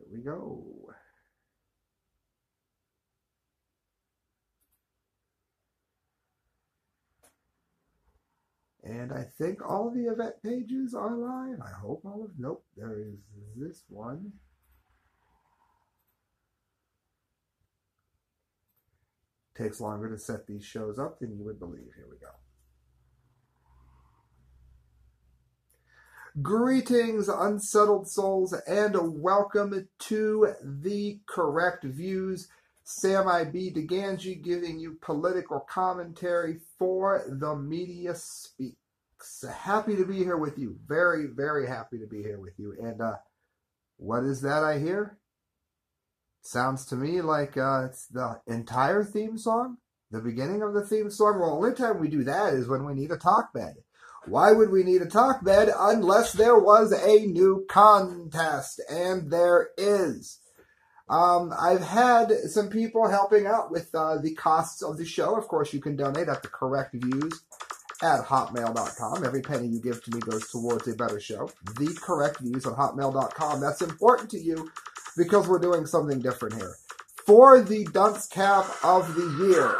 Here we go. And I think all the event pages are live. I hope all of... Nope, there is this one. Takes longer to set these shows up than you would believe. Here we go. Greetings, unsettled souls, and welcome to The Correct Views. Sam I.B. Di Gangi giving you political commentary for The Media Speaks. Happy to be here with you. Very, very happy to be here with you. And what is that I hear? Sounds to me like it's the entire theme song, the beginning of the theme song. Well, the only time we do that is when we need a talk bed. Why would we need a talk bed unless there was a new contest? And there is. I've had some people helping out with the costs of the show. Of course, you can donate at thecorrectviews@hotmail.com. Every penny you give to me goes towards a better show. Thecorrectviews@hotmail.com. That's important to you because we're doing something different here. For the dunce cap of the year,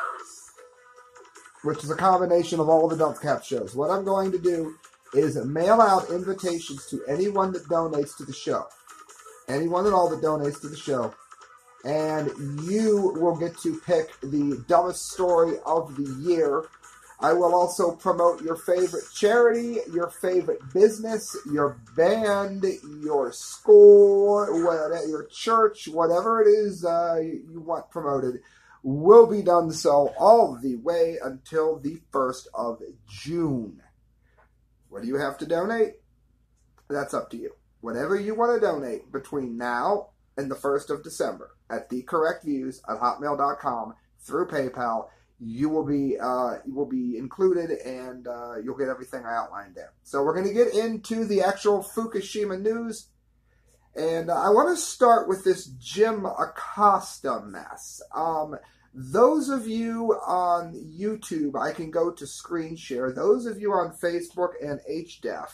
which is a combination of all of the Dunce Cap shows. What I'm going to do is mail out invitations to anyone that donates to the show. Anyone at all that donates to the show. And you will get to pick the dumbest story of the year. I will also promote your favorite charity, your favorite business, your band, your school, your church, whatever it is you want promoted. Will be done so all the way until the 1st of June. What do you have to donate? That's up to you. Whatever you want to donate between now and the 1st of December at thecorrectviews@hotmail.com through PayPal, you will be included and you'll get everything I outlined there. So we're going to get into the actual Fukushima news. And I want to start with this Jim Acosta mess. Those of you on YouTube, I can go to screen share. Those of you on Facebook and HDEF,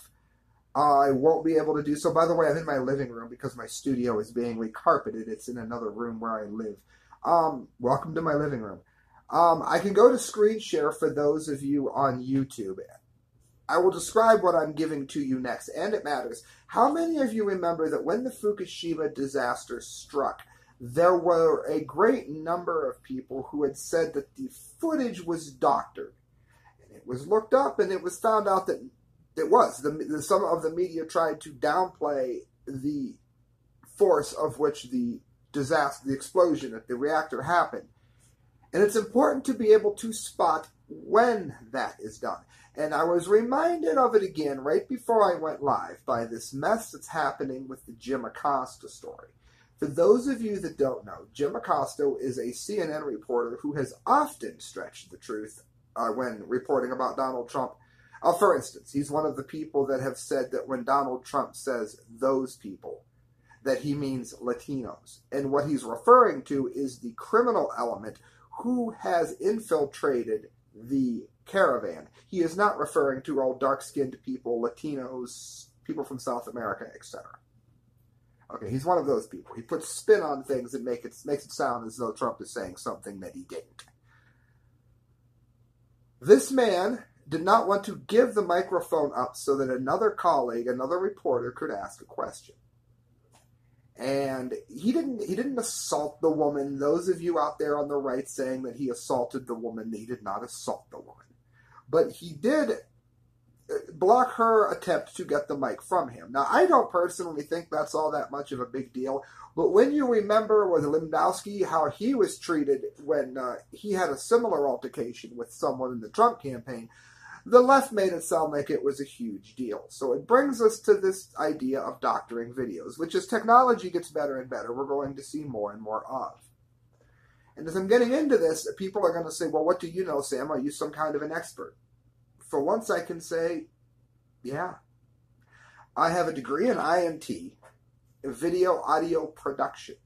I won't be able to do so. By the way, I'm in my living room because my studio is being recarpeted. It's in another room where I live. Welcome to my living room. I can go to screen share for those of you on YouTube. I will describe what I'm giving to you next, and it matters. How many of you remember that when the Fukushima disaster struck, there were a great number of people who had said that the footage was doctored? And it was looked up, and it was found out that it was. Some of the media tried to downplay the force of which the explosion at the reactor happened. And it's important to be able to spot when that is done. And I was reminded of it again right before I went live by this mess that's happening with the Jim Acosta story. For those of you that don't know, Jim Acosta is a CNN reporter who has often stretched the truth when reporting about Donald Trump. For instance, he's one of the people that have said that when Donald Trump says those people, that he means Latinos. And what he's referring to is the criminal element who has infiltrated the caravan. He is not referring to all dark-skinned people, Latinos, people from South America, etc. Okay, he's one of those people. He puts spin on things and makes it sound as though Trump is saying something that he didn't. This man did not want to give the microphone up so that another colleague, another reporter, could ask a question. And he didn't assault the woman. Those of you out there on the right saying that he assaulted the woman, he did not assault the woman. But he did block her attempt to get the mic from him. Now, I don't personally think that's all that much of a big deal. But when you remember with Limdowski, how he was treated when he had a similar altercation with someone in the Trump campaign, the left made it sound like it was a huge deal. So it brings us to this idea of doctoring videos, which as technology gets better and better, we're going to see more and more of. And as I'm getting into this, people are going to say, well, what do you know, Sam? Are you some kind of an expert? For once, I can say, yeah. I have a degree in IMT, video audio production.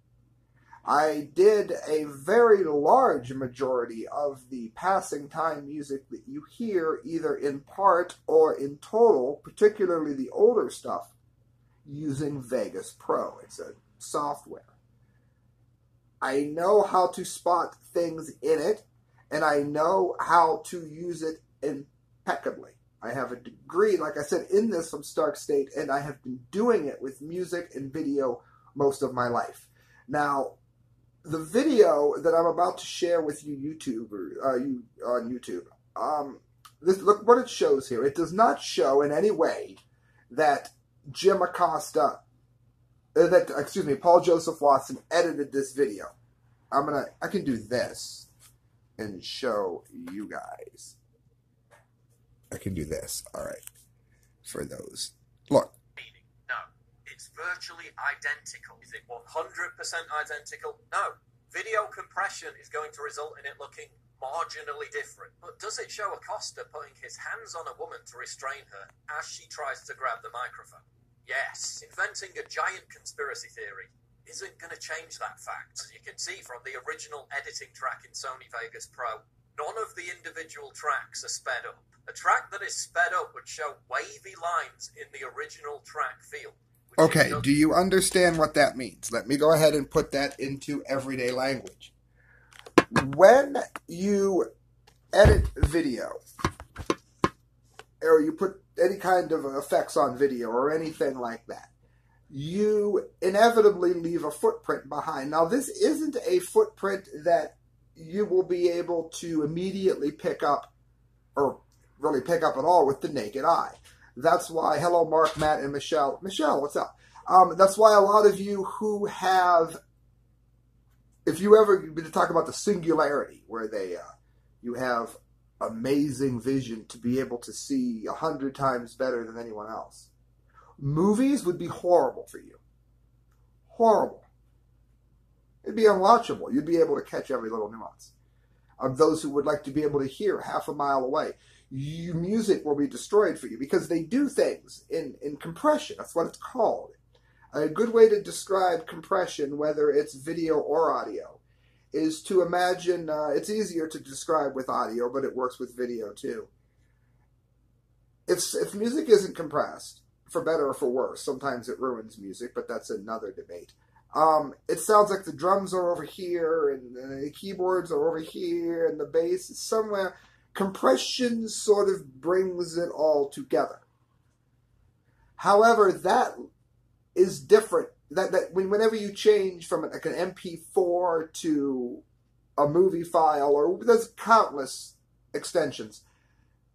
I did a very large majority of the passing time music that you hear, either in part or in total, particularly the older stuff, using Vegas Pro. It's a software. I know how to spot things in it, and I know how to use it impeccably. I have a degree, like I said, in this from Stark State, and I have been doing it with music and video most of my life. Now, the video that I'm about to share with you, look what it shows here. It does not show in any way that Jim Acosta, Paul Joseph Watson edited this video. I can do this and show you guys. I can do this. All right. For those. Look. No. It's virtually identical. Is it 100% identical? No. Video compression is going to result in it looking marginally different. But does it show Acosta putting his hands on a woman to restrain her as she tries to grab the microphone? Yes. Inventing a giant conspiracy theory isn't going to change that fact. As you can see from the original editing track in Sony Vegas Pro, none of the individual tracks are sped up. A track that is sped up would show wavy lines in the original track field. Okay, do you understand what that means? Let me go ahead and put that into everyday language. When you edit video, or you put any kind of effects on video or anything like that, you inevitably leave a footprint behind. Now, this isn't a footprint that you will be able to immediately pick up or really pick up at all with the naked eye. That's why, hello Mark, Matt, and Michelle. Michelle, what's up? That's why a lot of you who have, if you ever talk about the singularity, where they, you have amazing vision to be able to see 100 times better than anyone else. Movies would be horrible for you. Horrible. It'd be unwatchable. You'd be able to catch every little nuance. Of those who would like to be able to hear half a mile away, your music will be destroyed for you because they do things in compression. That's what it's called. A good way to describe compression, whether it's video or audio, is to imagine, it's easier to describe with audio, but it works with video too. If music isn't compressed, for better or for worse, sometimes it ruins music, but that's another debate. It sounds like the drums are over here, and the keyboards are over here, and the bass is somewhere. Compression sort of brings it all together. However, that is different. Whenever you change from like an MP4 to a movie file, or there's countless extensions,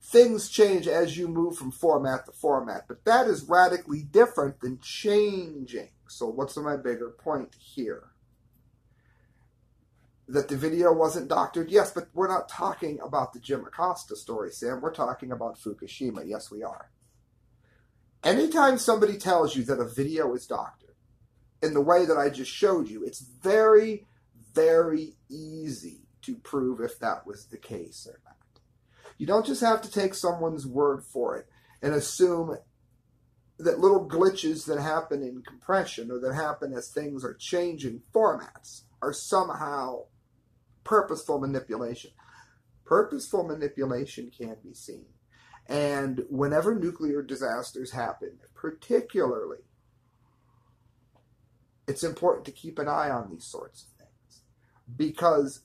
things change as you move from format to format. But that is radically different than changing. So what's my bigger point here? That the video wasn't doctored? Yes, but we're not talking about the Jim Acosta story, Sam. We're talking about Fukushima. Yes, we are. Anytime somebody tells you that a video is doctored, in the way that I just showed you, it's very, very easy to prove if that was the case or not. You don't just have to take someone's word for it and assume that little glitches that happen in compression or that happen as things are changing formats are somehow purposeful manipulation. Purposeful manipulation can be seen. And whenever nuclear disasters happen, particularly, it's important to keep an eye on these sorts of things. Because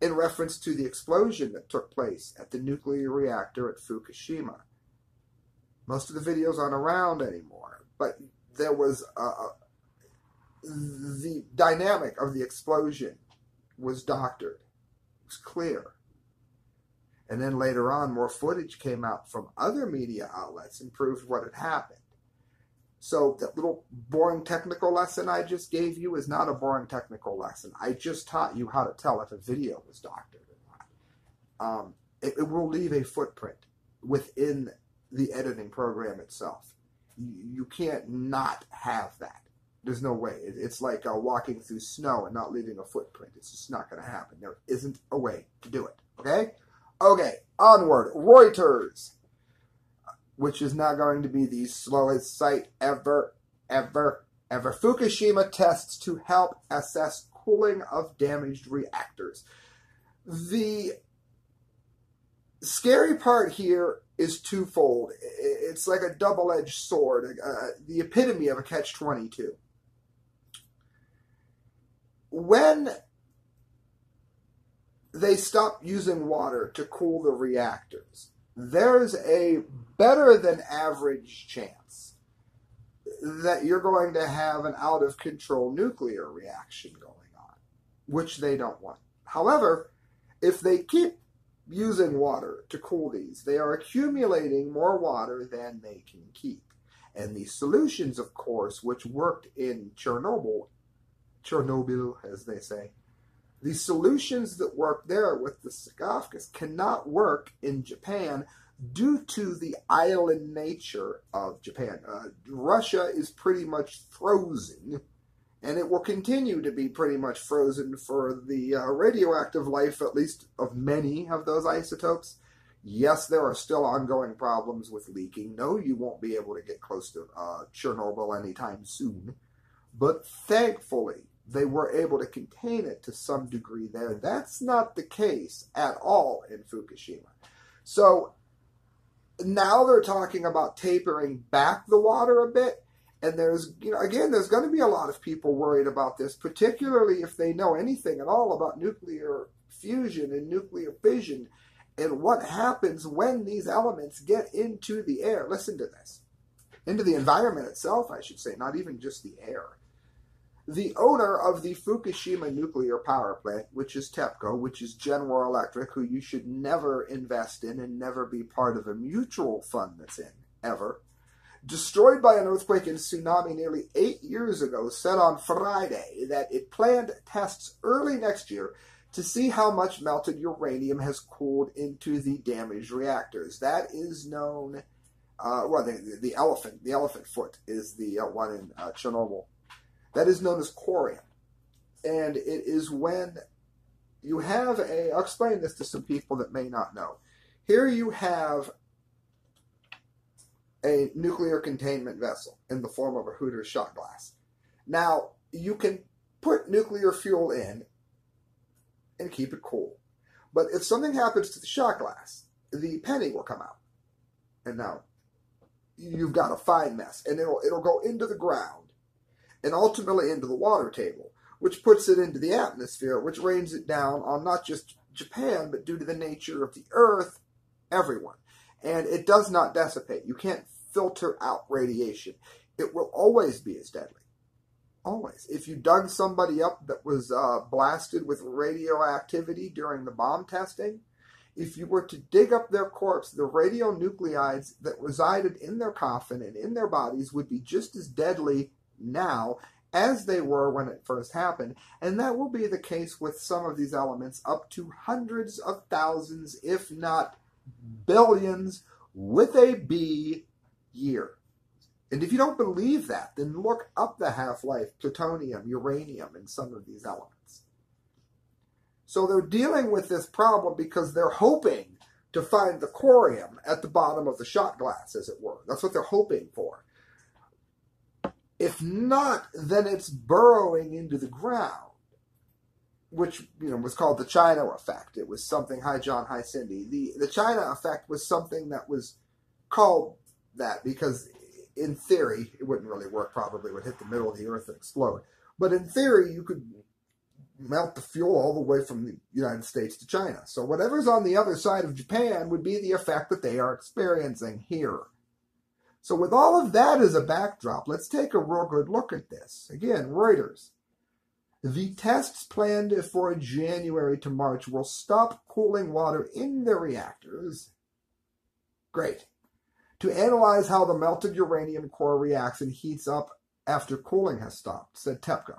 in reference to the explosion that took place at the nuclear reactor at Fukushima, most of the videos aren't around anymore, but there was the dynamic of the explosion was doctored. It was clear. And then later on, more footage came out from other media outlets and proved what had happened. So that little boring technical lesson I just gave you is not a boring technical lesson. I just taught you how to tell if a video was doctored or not. It will leave a footprint within the editing program itself. You can't not have that. There's no way. It's like walking through snow and not leaving a footprint. It's just not going to happen. There isn't a way to do it. Okay? Okay, onward. Reuters, which is now going to be the slowest site ever. Fukushima tests to help assess cooling of damaged reactors. The scary part here is twofold. It's like a double-edged sword, the epitome of a catch-22. when they stop using water to cool the reactors, there's a better than average chance that you're going to have an out-of-control nuclear reaction going on, which they don't want. However, if they keep using water to cool these, they are accumulating more water than they can keep. And the solutions, of course, which worked in Chernobyl, as they say, the solutions that work there with the sarcophagus cannot work in Japan due to the island nature of Japan. Russia is pretty much frozen, and it will continue to be pretty much frozen for the radioactive life, at least of many of those isotopes. Yes, there are still ongoing problems with leaking. No, you won't be able to get close to Chernobyl anytime soon. But thankfully, they were able to contain it to some degree there. That's not the case at all in Fukushima. So now they're talking about tapering back the water a bit. And there's, again, there's going to be a lot of people worried about this, particularly if they know anything at all about nuclear fusion and nuclear fission and what happens when these elements get into the air. Listen to this. Into the environment itself, I should say, not even just the air. The owner of the Fukushima nuclear power plant, which is TEPCO, which is General Electric, who you should never invest in and never be part of a mutual fund that's in, ever, destroyed by an earthquake and tsunami nearly 8 years ago, said on Friday that it planned tests early next year to see how much melted uranium has cooled into the damaged reactors. That is known, the elephant foot is the one in Chernobyl. That is known as Corium, and it is when you have a, I'll explain this to some people that may not know. Here you have a nuclear containment vessel in the form of a Hooters shot glass. Now, you can put nuclear fuel in and keep it cool, but if something happens to the shot glass, the penny will come out, and now you've got a fine mess, and it'll go into the ground, and ultimately into the water table, which puts it into the atmosphere, which rains it down on not just Japan, but due to the nature of the Earth, everyone. And it does not dissipate. You can't filter out radiation. It will always be as deadly. Always. If you dug somebody up that was blasted with radioactivity during the bomb testing, if you were to dig up their corpse, the radionuclides that resided in their coffin and in their bodies would be just as deadly now as they were when it first happened, and that will be the case with some of these elements, up to hundreds of thousands, if not billions, with a B year. And if you don't believe that, then look up the half-life, plutonium, uranium, and some of these elements. So they're dealing with this problem because they're hoping to find the corium at the bottom of the shot glass, as it were. That's what they're hoping for. If not, then it's burrowing into the ground, which was called the China effect. It was something, hi John, hi Cindy. The China effect was something that was called that because in theory, it wouldn't really work probably. It would hit the middle of the earth and explode. But in theory, you could melt the fuel all the way from the United States to China. So whatever's on the other side of Japan would be the effect that they are experiencing here. So with all of that as a backdrop, let's take a real good look at this. Again, Reuters. The tests planned for January to March will stop cooling water in the reactors. Great. To analyze how the melted uranium core reacts and heats up after cooling has stopped, said TEPCO.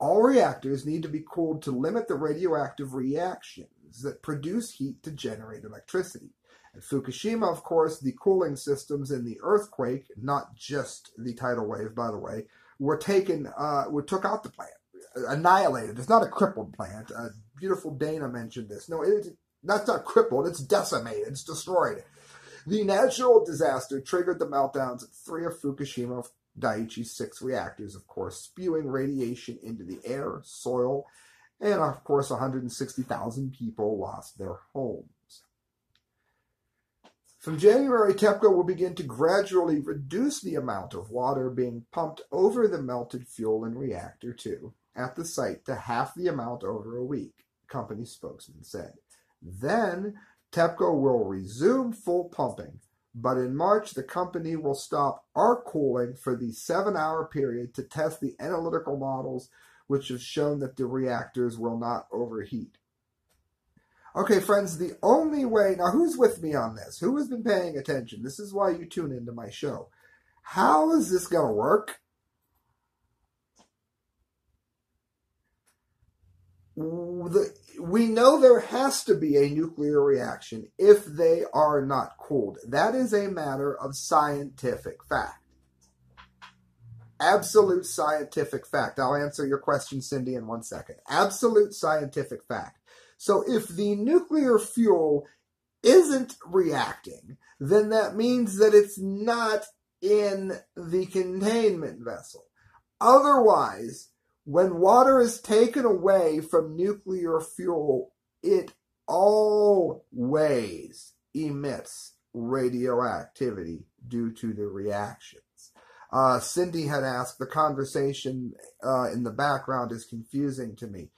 All reactors need to be cooled to limit the radioactive reactions that produce heat to generate electricity. At Fukushima, of course, the cooling systems in the earthquake, not just the tidal wave, by the way, were taken, took out the plant, annihilated. It's not a crippled plant. Beautiful Dana mentioned this. No, that's not crippled. It's decimated. It's destroyed. The natural disaster triggered the meltdowns at three of Fukushima Daiichi's six reactors, of course, spewing radiation into the air, soil, and, of course, 160,000 people lost their homes. From January, TEPCO will begin to gradually reduce the amount of water being pumped over the melted fuel in Reactor 2, at the site to half the amount over a week, company spokesman said. Then TEPCO will resume full pumping, but in March the company will stop arc cooling for the 7-hour period to test the analytical models, which have shown that the reactors will not overheat. Okay, friends, the only way... Now, who's with me on this? Who has been paying attention? This is why you tune into my show. How is this going to work? We know there has to be a nuclear reaction if they are not cooled. That is a matter of scientific fact. Absolute scientific fact. I'll answer your question, Cindy, in 1 second. Absolute scientific fact. So if the nuclear fuel isn't reacting, then that means that it's not in the containment vessel. Otherwise, when water is taken away from nuclear fuel, it always emits radioactivity due to the reactions. Cindy had asked, the conversation in the background is confusing to me.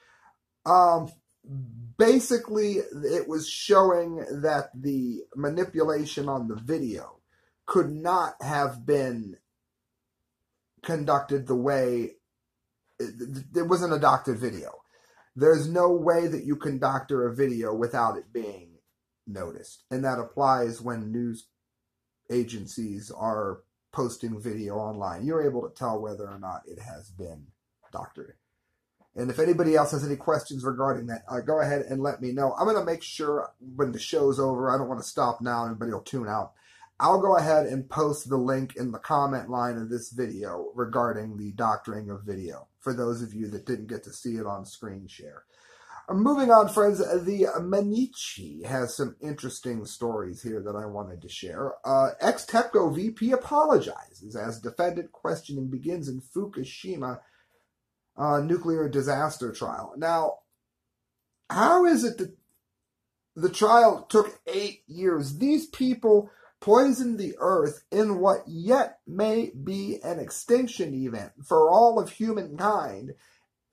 Basically, it was showing that the manipulation on the video could not have been conducted the way... It wasn't a doctored video. There's no way that you can doctor a video without it being noticed. And that applies when news agencies are posting video online. You're able to tell whether or not it has been doctored. And if anybody else has any questions regarding that, go ahead and let me know. I'm going to make sure when the show's over, I don't want to stop now, everybody will tune out. I'll go ahead and post the link in the comment line of this video regarding the doctoring of video, for those of you that didn't get to see it on screen share. Moving on, friends, the Mainichi has some interesting stories here that I wanted to share. Ex-TEPCO VP apologizes as defendant questioning begins in Fukushima nuclear disaster trial. Now, how is it that the trial took 8 years? These people poisoned the earth in what yet may be an extinction event for all of humankind,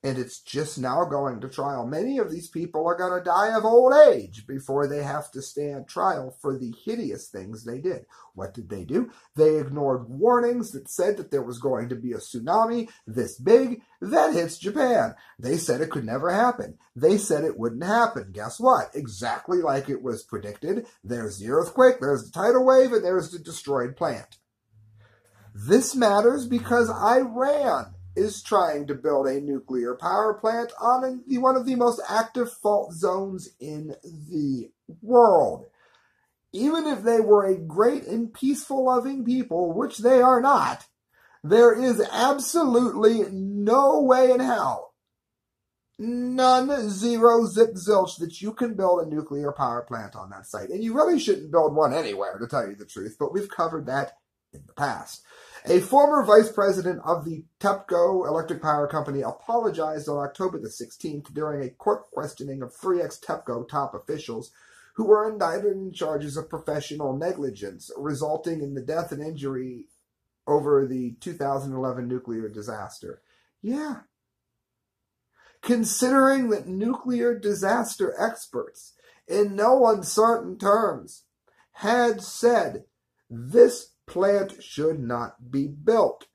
and it's just now going to trial. Many of these people are going to die of old age before they have to stand trial for the hideous things they did. What did they do? They ignored warnings that said that there was going to be a tsunami this big that hits Japan. They said it could never happen. They said it wouldn't happen. Guess what? Exactly like it was predicted. There's the earthquake, there's the tidal wave, and there's the destroyed plant. This matters because Iran is trying to build a nuclear power plant on one of the most active fault zones in the world. Even if they were a great and peaceful-loving people, which they are not, there is absolutely no way in hell, none, zero, zip, zilch, that you can build a nuclear power plant on that site. And you really shouldn't build one anywhere, to tell you the truth, but we've covered that in the past. A former vice president of the TEPCO electric power company apologized on October the 16th during a court questioning of three ex-TEPCO top officials who were indicted in charges of professional negligence, resulting in the death and injury over the 2011 nuclear disaster. Yeah. Considering that nuclear disaster experts, in no uncertain terms, had said this plant should not be built.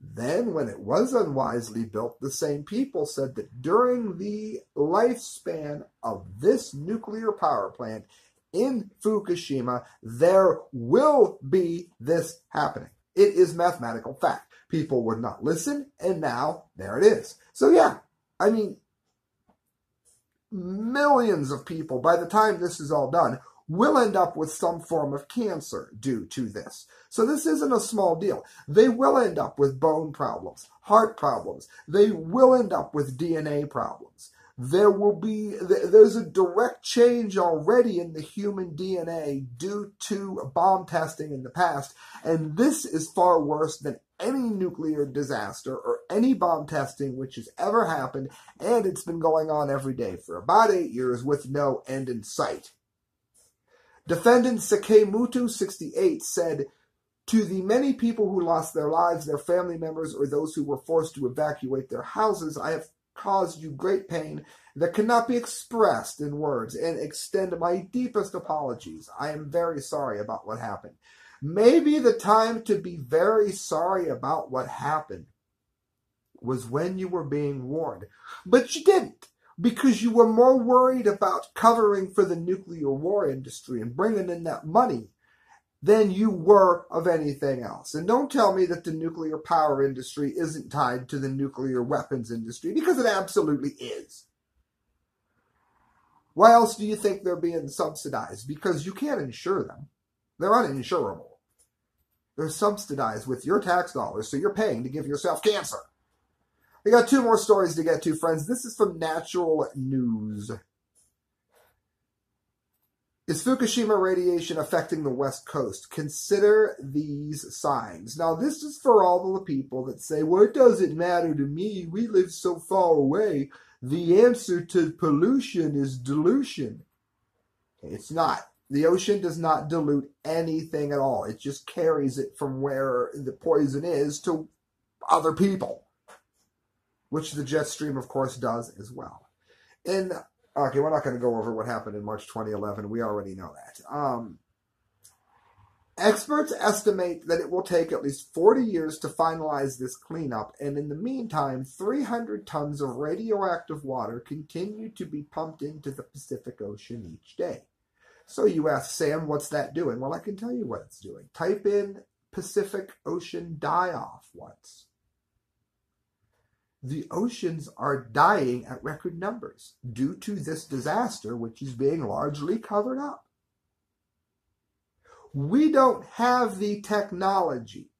Then, when it was unwisely built, the same people said that during the lifespan of this nuclear power plant in Fukushima, there will be this happening. It is mathematical fact. People would not listen, and now there it is. So yeah, I mean, millions of people, by the time this is all done, will end up with some form of cancer due to this. So this isn't a small deal. They will end up with bone problems, heart problems. They will end up with DNA problems. There's a direct change already in the human DNA due to bomb testing in the past, and this is far worse than any nuclear disaster or any bomb testing which has ever happened, and it's been going on every day for about 8 years with no end in sight. Defendant Sakemoto, 68, said, "To the many people who lost their lives, their family members, or those who were forced to evacuate their houses, I have caused you great pain that cannot be expressed in words, and extend my deepest apologies. I am very sorry about what happened. Maybe the time to be very sorry about what happened was when you were being warned, but you didn't, because you were more worried about covering for the nuclear war industry and bringing in that money than you were of anything else. And don't tell me that the nuclear power industry isn't tied to the nuclear weapons industry, because it absolutely is. Why else do you think they're being subsidized? Because you can't insure them. They're uninsurable. They're subsidized with your tax dollars, so you're paying to give yourself cancer. I got two more stories to get to, friends. This is from Natural News. Is Fukushima radiation affecting the West Coast? Consider these signs. Now, this is for all the people that say, well, it doesn't matter to me. We live so far away. The answer to pollution is dilution. It's not. The ocean does not dilute anything at all. It just carries it from where the poison is to other people, which the jet stream, of course, does as well. And, okay, we're not going to go over what happened in March 2011. We already know that. Experts estimate that it will take at least 40 years to finalize this cleanup, and in the meantime, 300 tons of radioactive water continue to be pumped into the Pacific Ocean each day. So you ask, Sam, what's that doing? Well, I can tell you what it's doing. Type in Pacific Ocean die-off once. The oceans are dying at record numbers due to this disaster, which is being largely covered up. We don't have the technology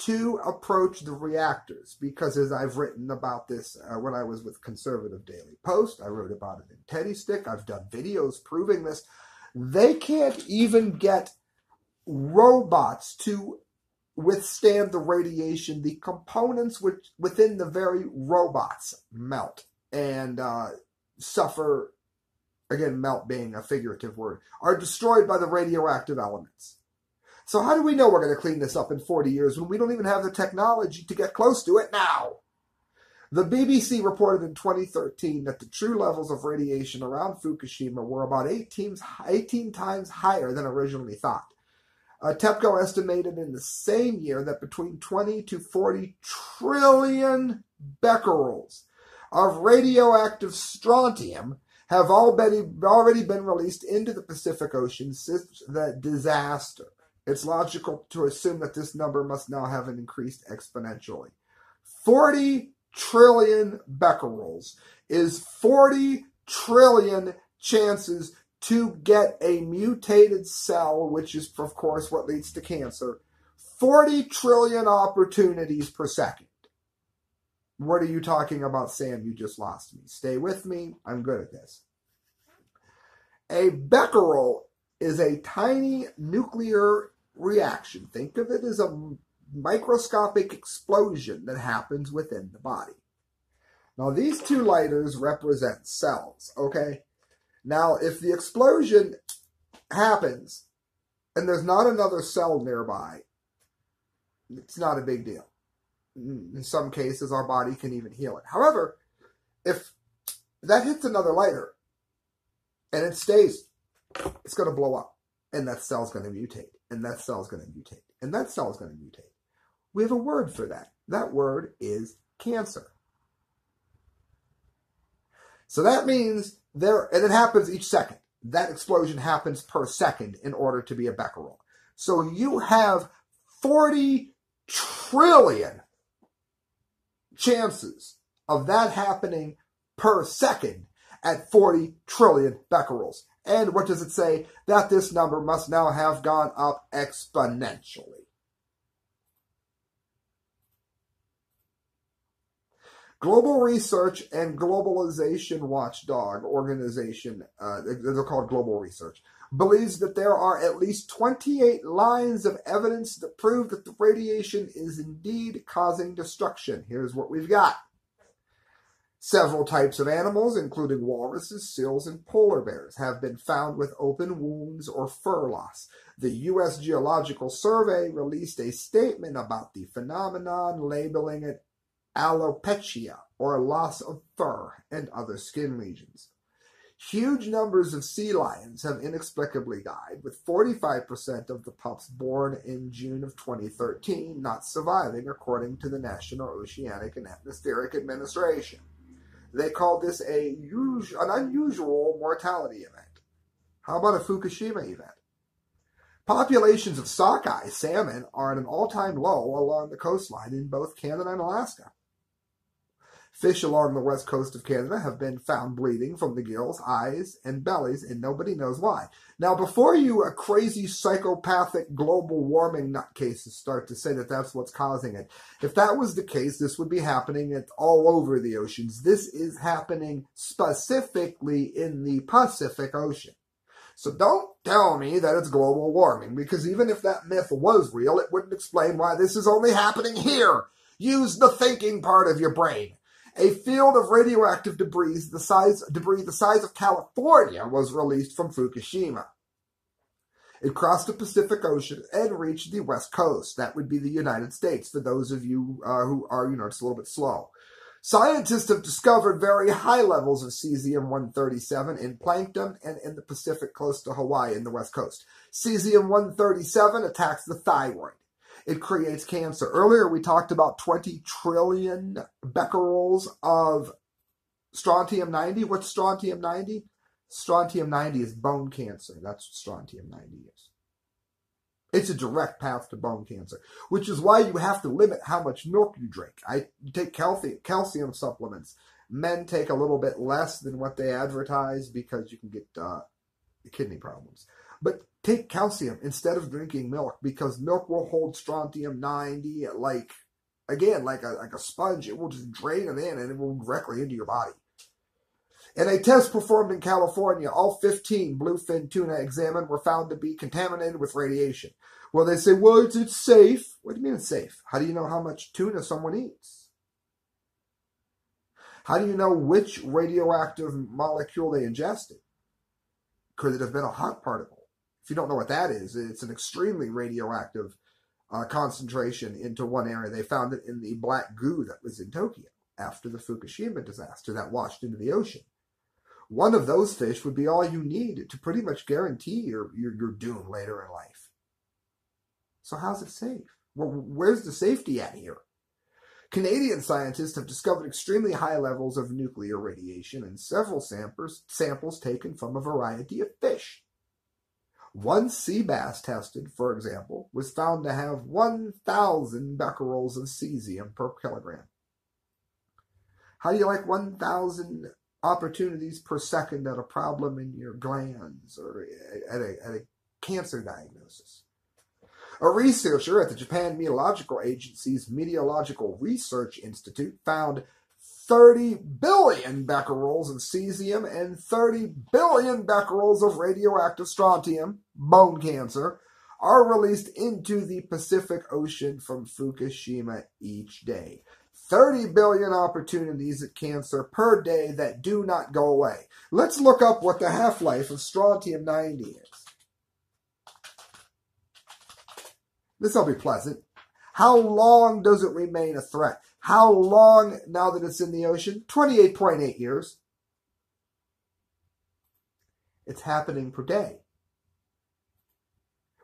to approach the reactors because, as I've written about this when I was with Conservative Daily Post, I wrote about it in Teddy Stick, I've done videos proving this. They can't even get robots to withstand the radiation. The components which within the very robots melt and suffer, again, melt being a figurative word, are destroyed by the radioactive elements. So how do we know we're going to clean this up in 40 years when we don't even have the technology to get close to it now? The BBC reported in 2013 that the true levels of radiation around Fukushima were about 18 times higher than originally thought. TEPCO estimated in the same year that between 20 to 40 trillion becquerels of radioactive strontium have already been released into the Pacific Ocean since the disaster. It's logical to assume that this number must now have increased exponentially. 40 trillion becquerels is 40 trillion chances to get a mutated cell, which is, of course, what leads to cancer. 40 trillion opportunities per second. What are you talking about, Sam? You just lost me. Stay with me. I'm good at this. A becquerel is a tiny nuclear reaction. Think of it as a microscopic explosion that happens within the body. Now, these two lighters represent cells, okay? Now, if the explosion happens and there's not another cell nearby, it's not a big deal. In some cases, our body can even heal it. However, if that hits another lighter and it stays, it's going to blow up, and that cell's going to mutate, and that cell's going to mutate, and that cell's going to mutate. We have a word for that. That word is cancer. So that means and it happens each second. That explosion happens per second in order to be a becquerel. So you have 40 trillion chances of that happening per second at 40 trillion becquerels. And what does it say? That this number must now have gone up exponentially. Global Research and Globalization Watchdog Organization, they're called Global Research, believes that there are at least 28 lines of evidence that prove that the radiation is indeed causing destruction. Here's what we've got. Several types of animals, including walruses, seals, and polar bears, have been found with open wounds or fur loss. The U.S. Geological Survey released a statement about the phenomenon, labeling it Alopecia, or loss of fur and other skin lesions. Huge numbers of sea lions have inexplicably died, with 45% of the pups born in June of 2013 not surviving, according to the National Oceanic and Atmospheric Administration. They call this an unusual mortality event. How about a Fukushima event? Populations of sockeye salmon are at an all-time low along the coastline in both Canada and Alaska. Fish along the west coast of Canada have been found bleeding from the gills, eyes, and bellies, and nobody knows why. Now, before you crazy psychopathic global warming nutcases start to say that that's what's causing it, if that was the case, this would be happening all over the oceans. This is happening specifically in the Pacific Ocean. So don't tell me that it's global warming, because even if that myth was real, it wouldn't explain why this is only happening here. Use the thinking part of your brain. A field of radioactive debris the size of California was released from Fukushima. It crossed the Pacific Ocean and reached the West Coast. That would be the United States, for those of you who are, it's a little bit slow. Scientists have discovered very high levels of Cesium-137 in plankton and in the Pacific close to Hawaii and the West Coast. Cesium-137 attacks the thyroid. It creates cancer. Earlier, we talked about 20 trillion becquerels of strontium-90. What's strontium-90? Strontium-90 is bone cancer. That's what strontium-90 is. It's a direct path to bone cancer, which is why you have to limit how much milk you drink. I take calcium supplements. Men take a little bit less than what they advertise because you can get kidney problems. But take calcium instead of drinking milk, because milk will hold strontium-90 like a sponge. It will just drain it in and it will directly into your body. In a test performed in California, all 15 bluefin tuna examined were found to be contaminated with radiation. Well, they say, well, it's safe. What do you mean it's safe? How do you know how much tuna someone eats? How do you know which radioactive molecule they ingested? Could it have been a hot particle? If you don't know what that is, it's an extremely radioactive concentration into one area. They found it in the black goo that was in Tokyo after the Fukushima disaster that washed into the ocean. One of those fish would be all you need to pretty much guarantee your doom later in life. So how's it safe? Well, where's the safety at here? Canadian scientists have discovered extremely high levels of nuclear radiation in several samples taken from a variety of fish. One sea bass tested, for example, was found to have 1,000 becquerels of cesium per kilogram. How do you like 1,000 opportunities per second at a problem in your glands or at a cancer diagnosis? A researcher at the Japan Meteorological Agency's Meteorological Research Institute found 30 billion becquerels of cesium and 30 billion becquerels of radioactive strontium, bone cancer, are released into the Pacific Ocean from Fukushima each day. 30 billion opportunities at cancer per day that do not go away. Let's look up what the half-life of strontium-90 is. This will be pleasant. How long does it remain a threat? How long now that it's in the ocean? 28.8 years. It's happening per day.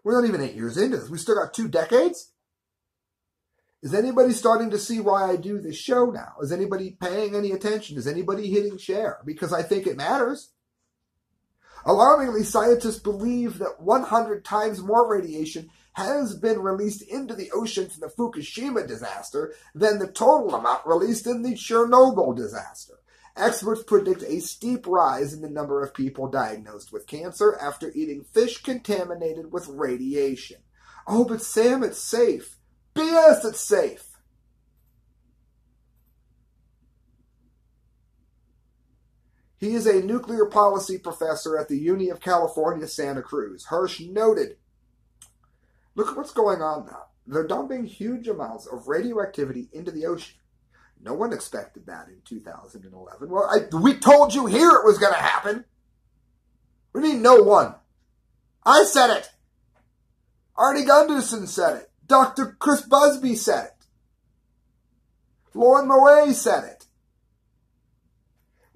We're not even 8 years into this. We still got 2 decades? Is anybody starting to see why I do this show now? Is anybody paying any attention? Is anybody hitting share? Because I think it matters. Alarmingly, scientists believe that 100 times more radiation has been released into the ocean from the Fukushima disaster than the total amount released in the Chernobyl disaster. Experts predict a steep rise in the number of people diagnosed with cancer after eating fish contaminated with radiation. Oh, but Sam, it's safe. BS, it's safe. He is a nuclear policy professor at the Uni of California, Santa Cruz. Hirsch noted, look at what's going on now. They're dumping huge amounts of radioactivity into the ocean. No one expected that in 2011. Well, we told you here it was going to happen. We mean no one. I said it. Artie Gunderson said it. Dr. Chris Busby said it. Lauren Moray said it.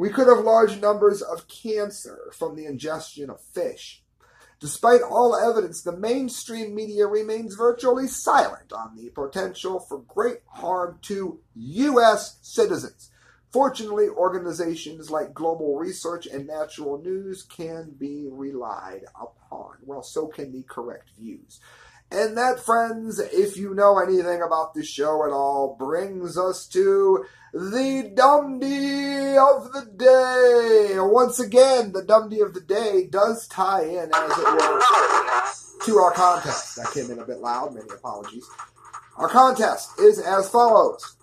We could have large numbers of cancer from the ingestion of fish. Despite all evidence, the mainstream media remains virtually silent on the potential for great harm to U.S. citizens. Fortunately, organizations like Global Research and Natural News can be relied upon. Well, so can The Correct Views. And that, friends, if you know anything about this show at all, brings us to the Dumdy of the Day. Once again, the Dumdy of the Day does tie in, as it were, to our contest. That came in a bit loud, many apologies. Our contest is as follows.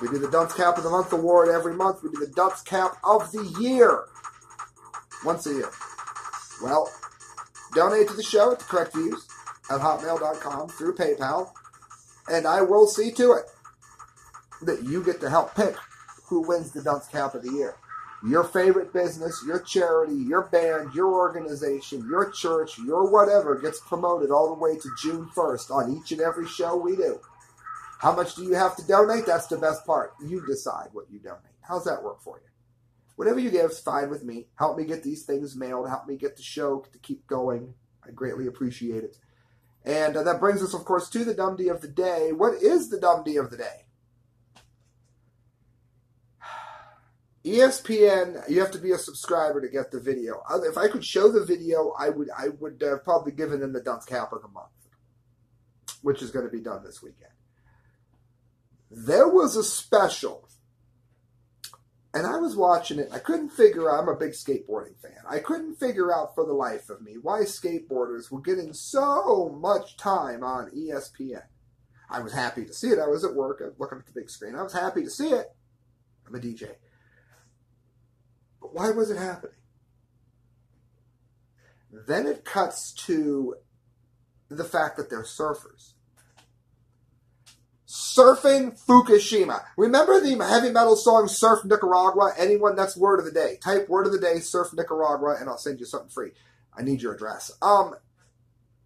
We do the Dunce Cap of the Month award every month. We do the Dunce Cap of the Year once a year. Well, donate to the show at The Correct Views at hotmail.com through PayPal, and I will see to it that you get to help pick who wins the Dunce Cap of the Year. Your favorite business, your charity, your band, your organization, your church, your whatever gets promoted all the way to June 1st on each and every show we do. How much do you have to donate? That's the best part. You decide what you donate. How's that work for you? Whatever you give is fine with me. Help me get these things mailed. Help me get the show to keep going. I greatly appreciate it. And that brings us, of course, to the Dumdy of the Day. What is the Dumdy of the Day? ESPN, you have to be a subscriber to get the video. If I could show the video, I would have probably given them the Dunce Cap of the Month, which is going to be done this weekend. There was a special, and I was watching it. I couldn't figure out, I'm a big skateboarding fan. I couldn't figure out for the life of me why skateboarders were getting so much time on ESPN. I was happy to see it. I was at work, looking at the big screen. I was happy to see it. I'm a DJ. But why was it happening? Then it cuts to the fact that they're surfers. Surfing Fukushima. Remember the heavy metal song Surf Nicaragua? Anyone, that's word of the day. Type word of the day, Surf Nicaragua, and I'll send you something free. I need your address.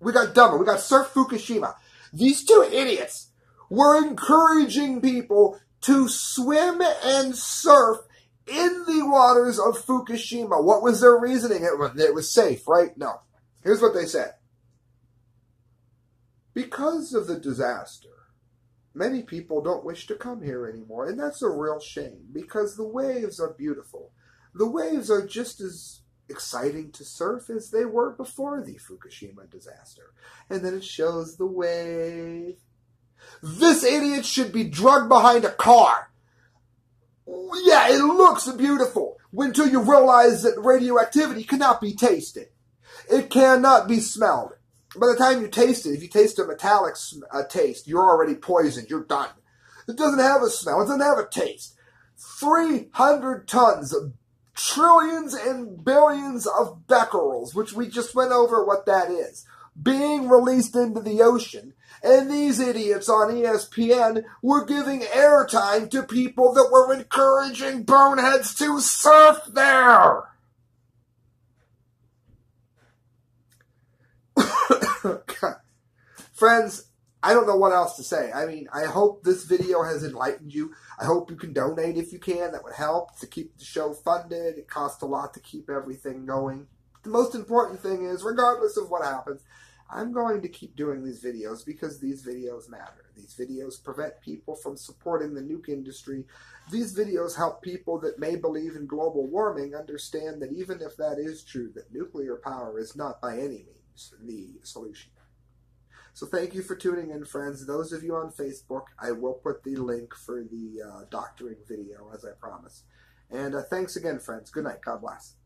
We got dumber. We got Surf Fukushima. These two idiots were encouraging people to swim and surf in the waters of Fukushima. What was their reasoning? It was safe, right? No. Here's what they said. Because of the disaster, many people don't wish to come here anymore, and that's a real shame because the waves are beautiful. The waves are just as exciting to surf as they were before the Fukushima disaster. And then it shows the wave. This idiot should be dragged behind a car. Yeah, it looks beautiful until you realize that radioactivity cannot be tasted. It cannot be smelled. By the time you taste it, if you taste a metallic taste, you're already poisoned. You're done. It doesn't have a smell. It doesn't have a taste. 300 tons of trillions and billions of becquerels, which we just went over what that is, being released into the ocean. And these idiots on ESPN were giving airtime to people that were encouraging boneheads to surf there. Friends, I don't know what else to say. I mean, I hope this video has enlightened you. I hope you can donate if you can. That would help to keep the show funded. It costs a lot to keep everything going. The most important thing is, regardless of what happens, I'm going to keep doing these videos because these videos matter. These videos prevent people from supporting the nuke industry. These videos help people that may believe in global warming understand that even if that is true, that nuclear power is not by any means the solution. So thank you for tuning in, friends. Those of you on Facebook, I will put the link for the doctoring video, as I promised. And thanks again, friends. Good night. God bless.